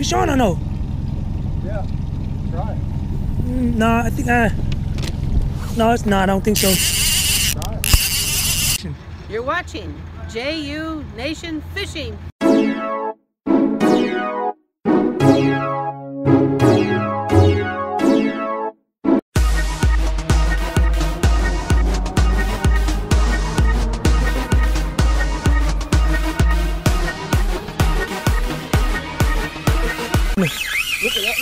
Fish on or no? Yeah, try. Nah, I think no, it's not. I don't think so. Try. You're watching JU Nation Fishing. Look at that.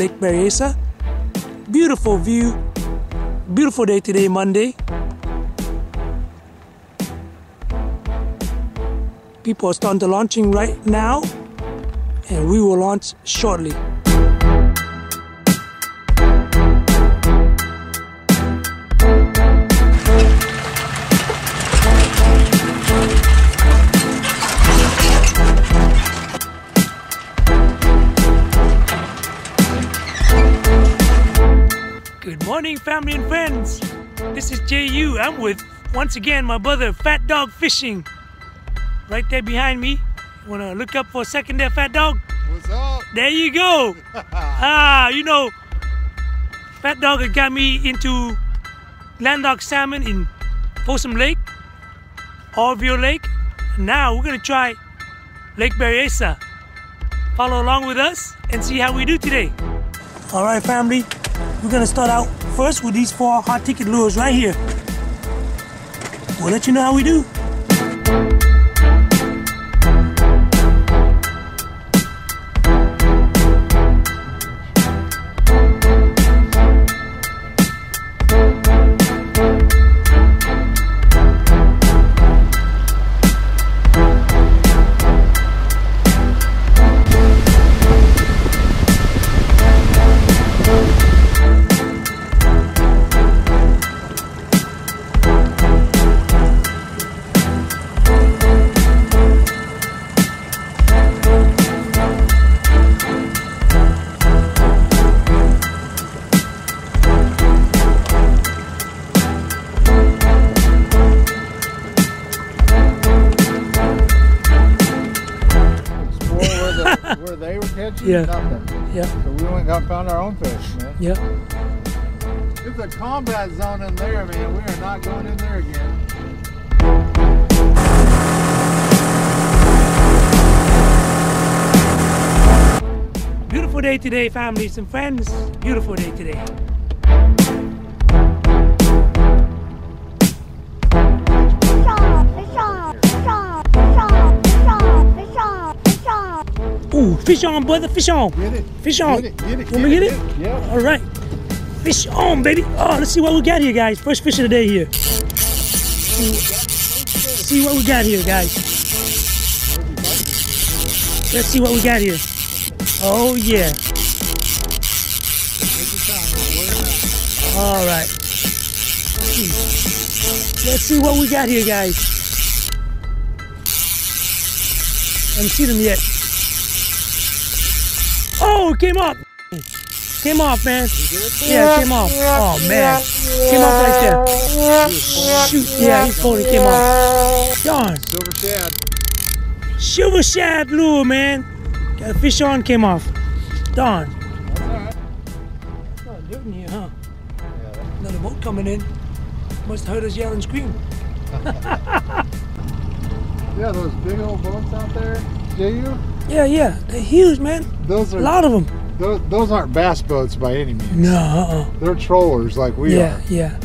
Lake Berryessa. Beautiful view, beautiful day today, Monday. People are starting to launching right now, and we will launch shortly. Morning, family and friends. This is JU. I'm with once again my brother Fat Dog Fishing. Right there behind me. Wanna look up for a second there, Fat Dog? What's up? There you go. You know, Fat Dog got me into landlocked salmon in Folsom Lake, Oroville Lake. Now we're gonna try Lake Berryessa. Follow along with us and see how we do today. All right, family. We're gonna start out first with these 4 hot ticket lures right here. We'll let you know how we do. They were catching nothing. Yeah. So we went and found our own fish, man. Yeah. It's a combat zone in there, man. We are not going in there again. Beautiful day today, families and friends. Beautiful day today. Ooh, fish on, brother, fish on. Get it. Fish on. Get it. Want me to get it? Yeah. All right. Fish on, baby. Oh, let's see what we got here, guys. First fish of the day here. See what we got here, guys. Let's see what we got here. Oh, yeah. All right. Let's see what we got here, guys. I haven't seen them yet. Oh, it came off. Came off, man. Yeah, it came off. Oh, man. Came off right there. Shoot. Yeah, he totally came off. Darn. Silver shad. Silver shad lure, man. Got a fish on, came off. Darn. That's all right. It's not doing here, huh? Yeah. Another boat coming in. Must have heard us yell and scream. Yeah, those big old boats out there. JU? Yeah, they're huge, man. Those are a lot of them. Those aren't bass boats by any means. No, they're trollers like we are. Yeah.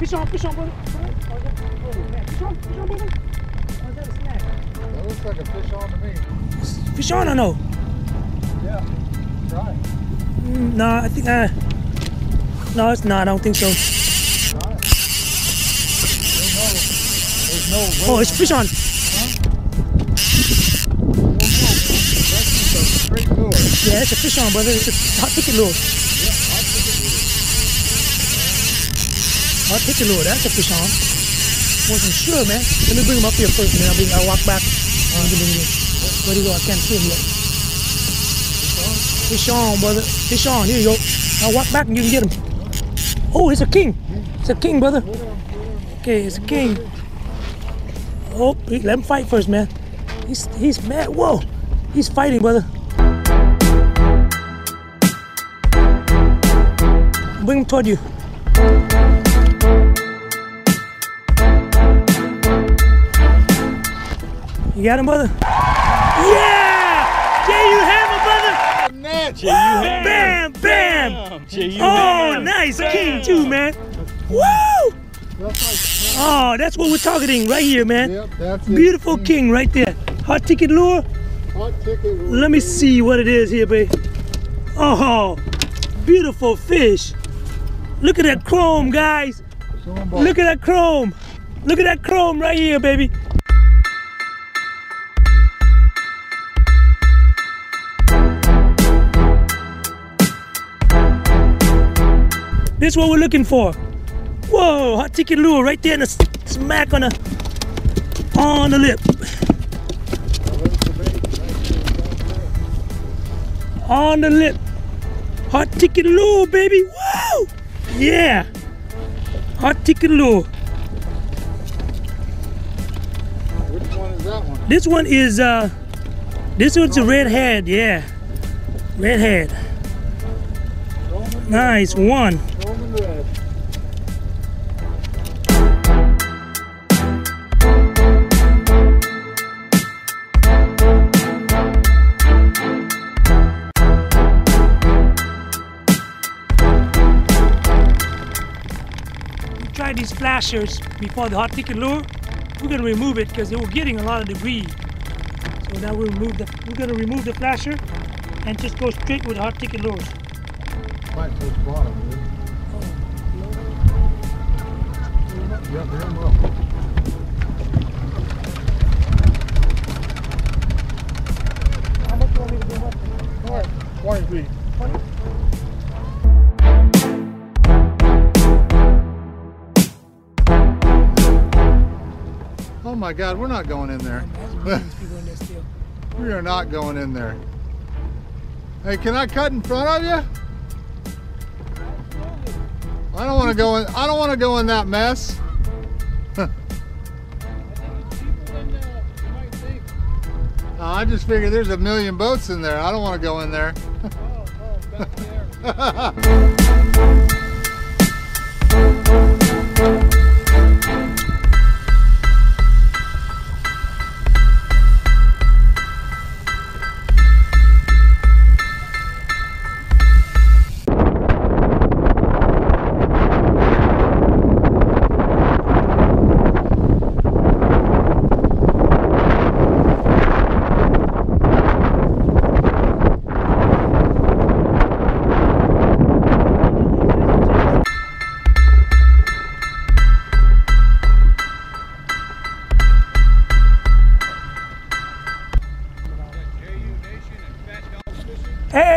Fish on, Fish on, brother. Fish on, brother. Or is that a snack? That looks like a fish on to me. Fish on or no? Yeah. Try. No, I think I... No, it's not. I don't think so. Try it. There's no... Oh, it's fish on. Yeah, it's a fish on, brother. It's a hot ticket lure. Yeah, hot ticket lure. Hot ticket lure, that's a fish on. Wasn't sure, man. Let me bring him up here first, and then I'll walk back. Where do you go? I can't see him yet. Fish on, brother. Fish on. Here you go. I'll walk back and you can get him. Oh, it's a king. It's a king, brother. Okay, it's a king. Oh, let him fight first, man. He's mad. Whoa. He's fighting, brother. Bring him toward you. You got him, brother? Yeah! JU Hammer, brother! That's JU Hammer! Bam! Bam! JU Hammer! Oh, nice! Bam. King too, man! Woo! Oh, that's what we're targeting right here, man. Yep, that's it. Beautiful king right there. Hot ticket lure. Hot ticket lure. Let me see what it is here, babe. Oh, beautiful fish. Look at that chrome, guys. Look at that chrome. Look at that chrome right here, baby. This is what we're looking for. Whoa, hot ticket lure right there and a smack on the lip. On the lip. Hot ticket lure, baby. Woo! Yeah! Hot ticket lure. Which one is that one? This one's a red head, yeah. Red head. Nice one. Try these flashers before the hot ticket lure. We're gonna remove it because they were getting a lot of debris. So now we're gonna remove the flasher and just go straight with the hot ticket lures. Right towards the bottom, dude. Oh. Yeah, very well. How much do I need to bring up? All right, 23. 20? Oh my God, we're not going in there. We are not going in there. Hey, can I cut in front of you? I don't want to go in. I don't want to go in that mess. I just figured there's a million boats in there. I don't want to go in there. Oh, back there.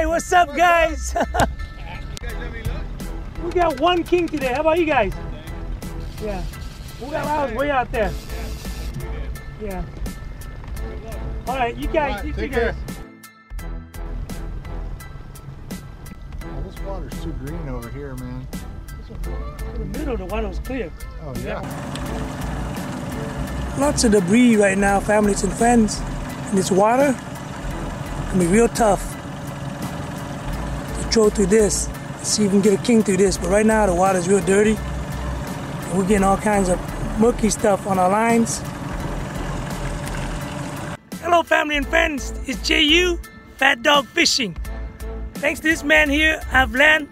What's up, guys? You guys let me look? We got one king today. How about you guys? Yeah. We got ours way out there. Yeah. All right, you guys. Right, take care. Oh, this water's too green over here, man. In the middle, the water was clear. Oh yeah. Lots of debris right now, families and friends, and this water can be real tough. Troll through this, see if we can get a king through this, but right now the water's real dirty and we're getting all kinds of murky stuff on our lines. Hello family and friends, it's JU Fat Dog Fishing. Thanks to this man here, I've land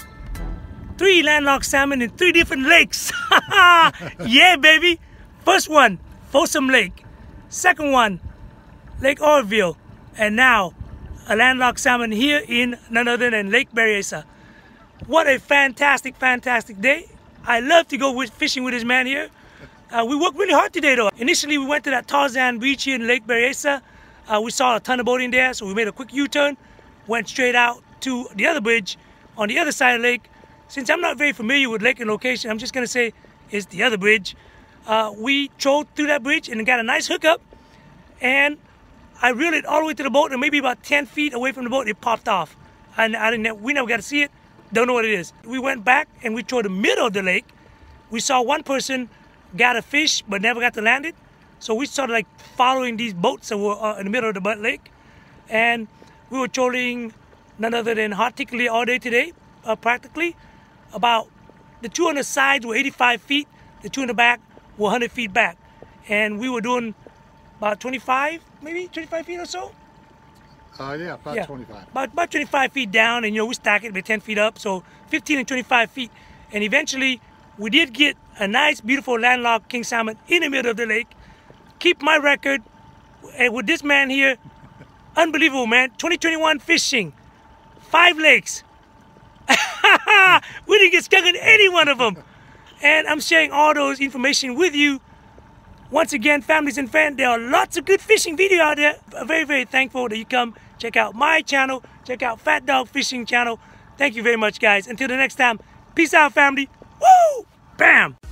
3 landlocked salmon in 3 different lakes. Yeah, baby. First one, Folsom Lake. Second one, Lake Oroville. And now, a landlocked salmon here in none other than Lake Berryessa. What a fantastic, fantastic day. I love to go fishing with this man here. We worked really hard today though. Initially, we went to that Tarzan beach here in Lake Berryessa. We saw a ton of boating there, so we made a quick U-turn, went straight out to the other bridge on the other side of the lake. Since I'm not very familiar with lake and location, I'm just gonna say it's the other bridge. We trolled through that bridge and got a nice hookup, and I reeled it all the way to the boat, and maybe about 10 feet away from the boat, it popped off. And we never got to see it. Don't know what it is. We went back and we towed the middle of the lake. We saw one person got a fish but never got to land it. So we started like following these boats that were in the middle of the lake. And we were trolling none other than Hot Ticket Lures all day today, practically. About the two on the sides were 85 feet. The two in the back were 100 feet back. And we were doing about 25, maybe 25 feet or so. Yeah, about 25. About 25 feet down, and we stack it with 10 feet up, so 15 and 25 feet. And eventually, we did get a nice, beautiful landlocked king salmon in the middle of the lake. Keep my record, and with this man here, unbelievable, man. 2021 fishing, 5 lakes. We didn't get stuck in any one of them. And I'm sharing all those information with you. Once again, families and fans, there are lots of good fishing videos out there. I'm very, very thankful that you come check out my channel, check out Fat Dog Fishing channel. Thank you very much, guys. Until the next time, peace out, family. Woo! Bam!